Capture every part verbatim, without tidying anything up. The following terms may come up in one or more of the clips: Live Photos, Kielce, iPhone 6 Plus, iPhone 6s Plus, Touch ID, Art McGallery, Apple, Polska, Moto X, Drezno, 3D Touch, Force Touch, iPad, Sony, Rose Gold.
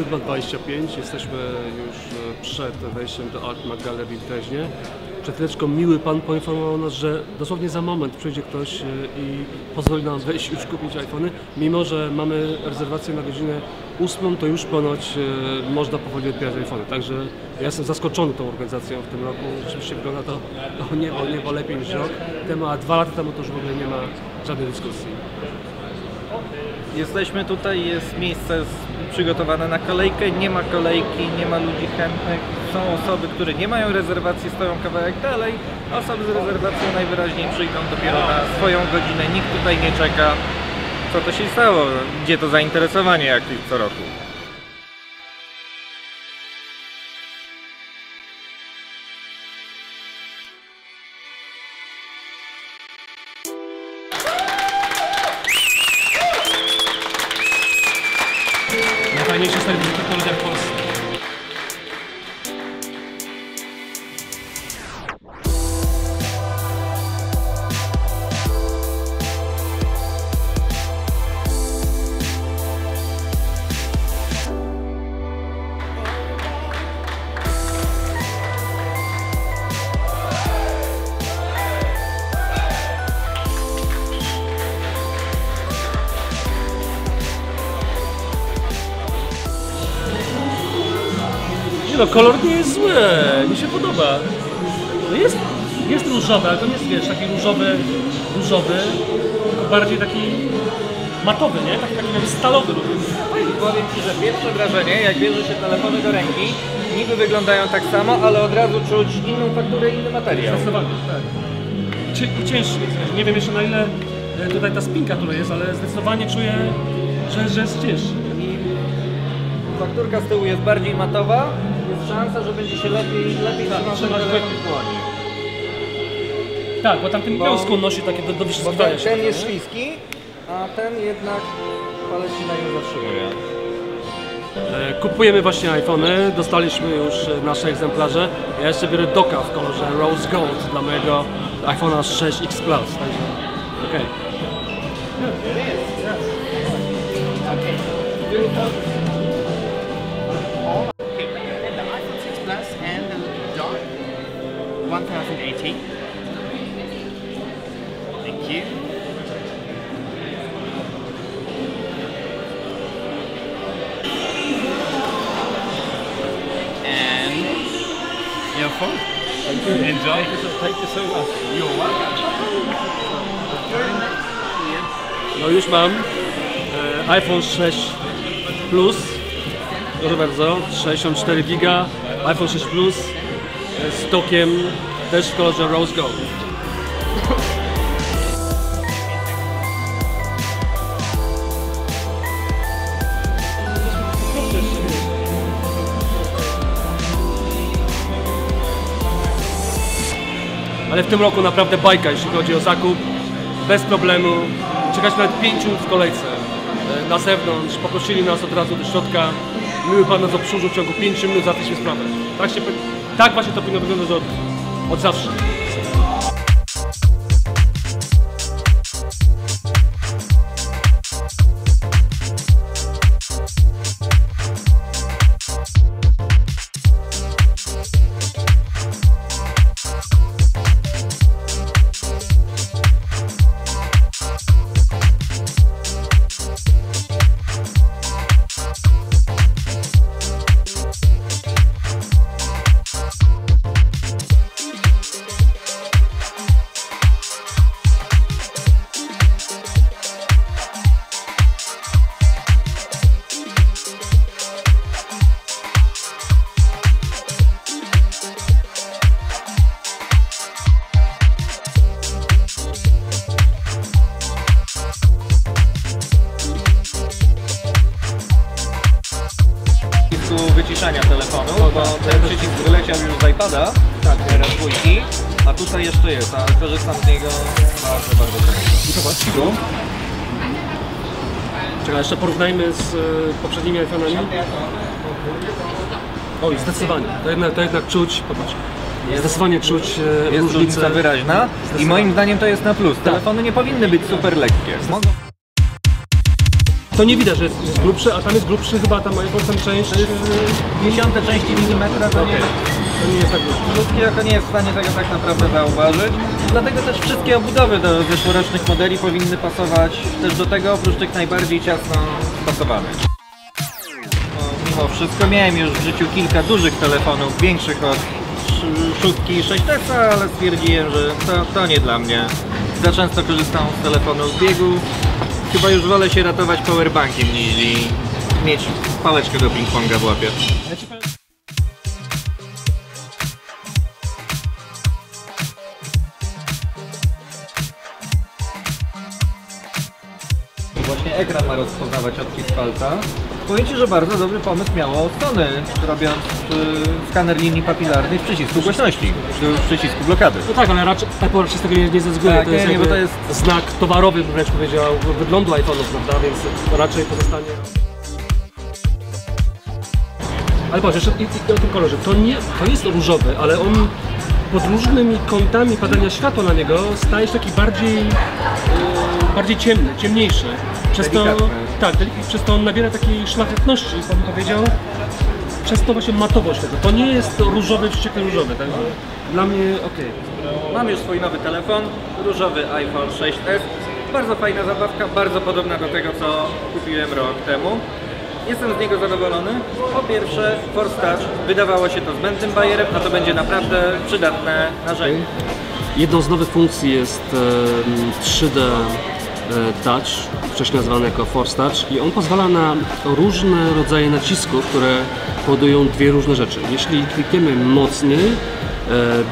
siódma dwadzieścia pięć, jesteśmy już przed wejściem do Art McGallery w Dreznie. Przed chwileczką miły pan poinformował nas, że dosłownie za moment przyjdzie ktoś i pozwoli nam wejść już kupić iPhony. Mimo że mamy rezerwację na godzinę ósmą, to już ponoć można powoli odbierać iPhony. Także ja jestem zaskoczony tą organizacją w tym roku. Oczywiście wygląda to o niebo, niebo lepiej niż rok temu, a dwa lata temu to już w ogóle nie ma żadnej dyskusji. Jesteśmy tutaj, jest miejsce przygotowane na kolejkę, nie ma kolejki, nie ma ludzi chętnych. Są osoby, które nie mają rezerwacji, stoją kawałek dalej. Osoby z rezerwacją najwyraźniej przyjdą dopiero na swoją godzinę. Nikt tutaj nie czeka. Co to się stało? Gdzie to zainteresowanie jak co roku? Najfajniejszy serwis technologia w Polsce. No, kolor nie jest zły, mi się podoba. No jest, jest różowy, ale to nie jest, wiesz, taki różowy, różowy, tylko bardziej taki matowy, nie? Taki, taki jak stalowy różowy. Powiem Ci, że pierwsze wrażenie, jak bierze się telefony do ręki, niby wyglądają tak samo, ale od razu czuć inną fakturę i inny materiał. Zdecydowanie, tak. I cięższy jest. Nie wiem jeszcze na ile tutaj ta spinka tutaj jest, ale zdecydowanie czuję, że, że jest cięższy. Fakturka z tyłu jest bardziej matowa. Jest szansa, że będzie się lepiej, lepiej tak, trzymać w dłoni. Tak, bo tamten wiązku nosi takie do, do wyszyskiwania. Ten, ten jest śliski, a ten jednak palec się na nim zatrzymuje. Kupujemy właśnie iPhony, dostaliśmy już nasze egzemplarze. Ja jeszcze biorę doka w kolorze Rose Gold dla mojego iPhone'a sześć X Plus. Także, okej. Okay. one thousand eighty. Thank you. And your phone. Thank you. Enjoy. Thank you so much. You're welcome. No już mam e, iPhone sześć Plus. Proszę bardzo, sześćdziesiąt cztery giga. iPhone sześć Plus. Z tokiem też w kolorze Rose Gold. Ale w tym roku naprawdę bajka, jeśli chodzi o zakup. Bez problemu. Czekać nawet pięciu w kolejce na zewnątrz. Poprosili nas od razu do środka. Miły pan nas obsłużył w ciągu pięciu minut, za to się sprawę. Tak się Tak właśnie to powinno wyglądać od, od zawsze. Wyciszania telefonu, no, bo tak, ten przycisk wyleciał już z iPada, tak, teraz dwójki, a tutaj jeszcze jest, a korzystam z niego bardzo, bardzo często. Zobacz, go. Czekaj, jeszcze porównajmy z y, poprzednimi iPhone'ami. Oj, zdecydowanie, to jednak, to jednak czuć, popatrz. Jest, zdecydowanie czuć e, jest różnica wyraźna i moim zdaniem to jest na plus. Tak. Telefony nie powinny być super lekkie. to nie widać, że jest, jest grubszy, a tam jest grubszy chyba ta moja część. Dziesiąte części milimetra to nie, to nie jest tak grubszy. Oko nie jest w stanie tego tak naprawdę zauważyć. Dlatego też wszystkie obudowy do zeszłorocznych modeli powinny pasować też do tego, oprócz tych najbardziej ciasno spasowanych. Mimo wszystko miałem już w życiu kilka dużych telefonów, większych od szóstki i sześć S, ale stwierdziłem, że to, to nie dla mnie. Za często korzystam z telefonu z biegu. Chyba już wolę się ratować powerbankiem, niż mieć pałeczkę do ping-ponga w łapie. Właśnie ekran ma rozpoznawać odcisk palca. Powiem Ci, że bardzo dobry pomysł miało Sony, robiąc y, skaner linii papilarnej w przycisku głośności, w przycisku blokady. No tak, ale raczej Apple raczej z tego nie, nie zrezygnuje, tak, to, jest nie, bo to jest znak towarowy, wręcz powiedział, wyglądu iPhone'u, prawda, więc raczej pozostanie... Ale patrz, jeszcze i, i o tym kolorze, to, nie, to jest różowy, ale on pod różnymi kątami padania światła na niego staje się taki bardziej, yy, bardziej ciemny, ciemniejszy. Przez delikatny. To, tak, delikatny, przez to on nabiera takiej szlachetności, bym powiedział, przez to właśnie matowość tego. To nie jest różowy, wściekle różowy, tak? Dla mnie okej. Okay. Mam już swój nowy telefon, różowy iPhone six S. Bardzo fajna zabawka, bardzo podobna do tego, co kupiłem rok temu. Jestem z niego zadowolony. Po pierwsze, Force Touch wydawało się to zbędnym bajerem, a to będzie naprawdę przydatne narzędzie. Jedną z nowych funkcji jest trzy D Touch, wcześniej nazwany jako Force Touch, i on pozwala na różne rodzaje nacisków, które powodują dwie różne rzeczy. Jeśli klikniemy mocniej,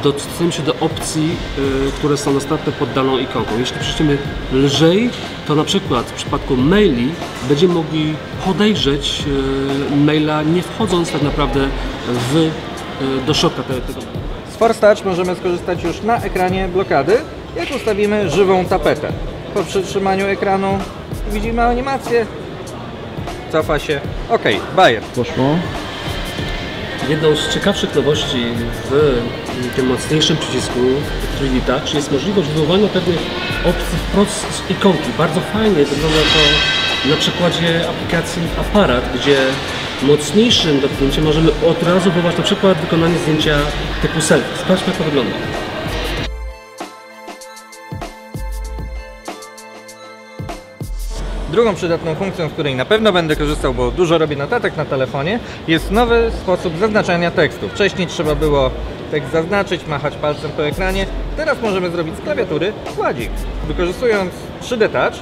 dostaniemy się do opcji, które są dostępne pod daną ikonką. Jeśli przyciśniemy lżej, to na przykład w przypadku maili będziemy mogli podejrzeć maila, nie wchodząc tak naprawdę w, do środka tego. Z Force Touch możemy skorzystać już na ekranie blokady, jak ustawimy żywą tapetę. Po przytrzymaniu ekranu widzimy animację, cofa się, ok, bajer. Poszło. Jedną z ciekawszych nowości w tym mocniejszym przycisku trzy D Touch jest możliwość wywołania pewnych opcji wprost z ikonki. Bardzo fajnie wygląda to na przykładzie aplikacji Aparat, gdzie mocniejszym dotknięciem możemy od razu wywołać na przykład wykonanie zdjęcia typu selfie. Sprawdźmy, jak to wygląda. Drugą przydatną funkcją, z której na pewno będę korzystał, bo dużo robię notatek na telefonie, jest nowy sposób zaznaczania tekstu. Wcześniej trzeba było tekst zaznaczyć, machać palcem po ekranie. Teraz możemy zrobić z klawiatury kładzik. Wykorzystując trzy D Touch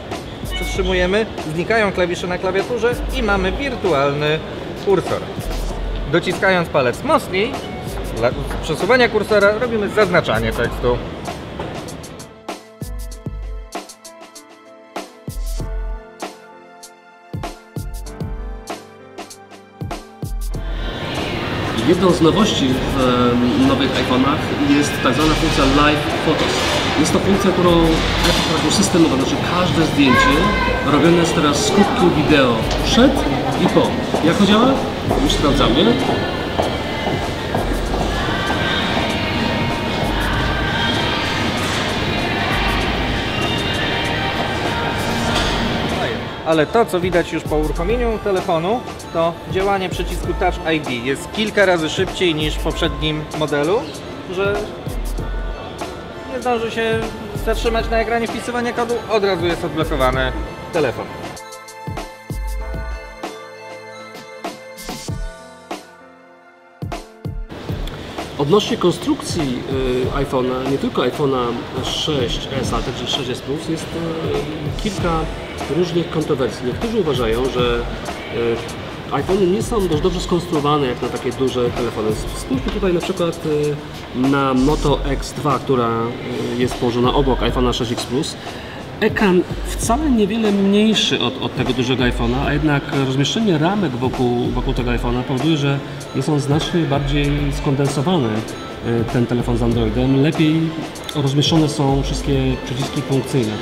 przytrzymujemy, znikają klawisze na klawiaturze i mamy wirtualny kursor. Dociskając palec mocniej, z przesuwania kursora robimy zaznaczanie tekstu. Jedną z nowości w e, nowych iPhone'ach jest tak zwana funkcja Live Photos. Jest to funkcja, którą Apple systemowa, znaczy każde zdjęcie robione jest teraz z kubkiem wideo przed i po. Jak to działa? Już sprawdzamy. Ale to, co widać już po uruchomieniu telefonu, to działanie przycisku Touch I D jest kilka razy szybciej niż w poprzednim modelu, że nie zdąży się zatrzymać na ekranie wpisywania kodu, od razu jest odblokowany telefon. Odnośnie konstrukcji y, iPhone'a, nie tylko iPhone'a sześć S, ale także sześć S Plus, jest y, kilka różnych kontrowersji. Niektórzy uważają, że y, iPhone'y nie są dość dobrze skonstruowane jak na takie duże telefony. Spójrzmy tutaj na przykład y, na Moto X dwa, która y, jest położona obok iPhone'a sześć X Plus. Ekran wcale niewiele mniejszy od, od tego dużego iPhone'a, a jednak rozmieszczenie ramek wokół, wokół tego iPhone'a powoduje, że jest on znacznie bardziej skondensowany, ten telefon z Androidem. Lepiej rozmieszczone są wszystkie przyciski funkcyjne.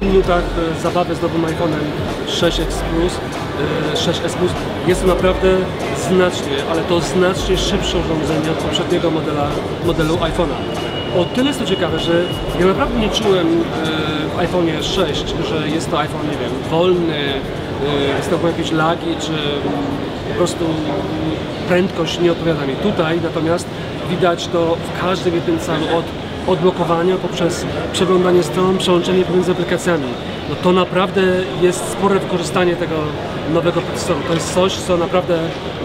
W minutach zabawy z nowym iPhone'em sześć X Plus sześć es plus jest to naprawdę znacznie, ale to znacznie szybsze urządzenie od poprzedniego modela, modelu iPhone'a. O tyle jest to ciekawe, że ja naprawdę nie czułem w iPhone'ie sześć, że jest to iPhone, nie wiem, wolny, występują jakieś lagi, czy po prostu prędkość nie odpowiada mi tutaj, natomiast widać to w każdym jednym calu, od odblokowania poprzez przeglądanie stron, przełączenie pomiędzy aplikacjami. No to naprawdę jest spore wykorzystanie tego nowego procesoru. To jest coś, co naprawdę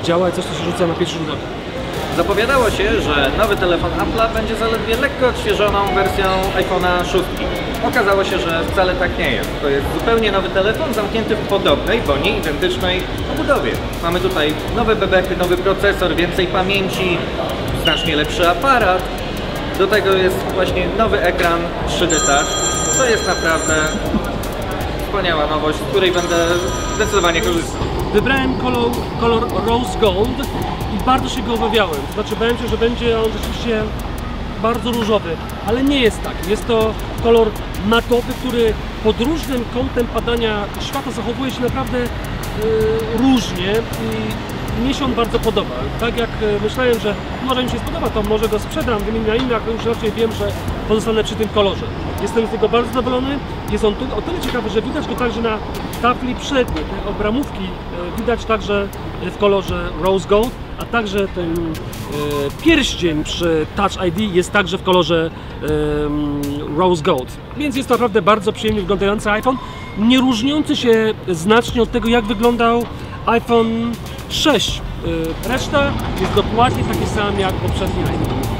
działa i coś, co się rzuca na pierwszy rzut oka. Zapowiadało się, że nowy telefon Apple'a będzie zaledwie lekko odświeżoną wersją iPhone'a sześć. Okazało się, że wcale tak nie jest. To jest zupełnie nowy telefon zamknięty w podobnej, bo nie identycznej obudowie. Mamy tutaj nowe bebechy, nowy procesor, więcej pamięci, znacznie lepszy aparat. Do tego jest właśnie nowy ekran trzy D Touch. To jest naprawdę wspaniała nowość, z której będę zdecydowanie korzystał. Wybrałem kolor, kolor Rose Gold i bardzo się go obawiałem. Znaczy, bałem się, że będzie on rzeczywiście bardzo różowy, ale nie jest tak. Jest to kolor matowy, który pod różnym kątem padania światła zachowuje się naprawdę yy, różnie i mnie się on bardzo podoba. Tak jak myślałem, że może mi się spodoba, to może go sprzedam, wymienię na inne, ale już raczej wiem, że pozostanę przy tym kolorze. Jestem z niego bardzo zadowolony. Jest on o tyle ciekawy, że widać go także na tafli przedniej. Te obramówki widać także w kolorze Rose Gold, a także ten e, pierścień przy Touch I D jest także w kolorze e, Rose Gold. Więc jest to naprawdę bardzo przyjemnie wyglądający iPhone, nie różniący się znacznie od tego, jak wyglądał iPhone sześć. E, reszta jest dokładnie taki sam jak poprzedni iPhone.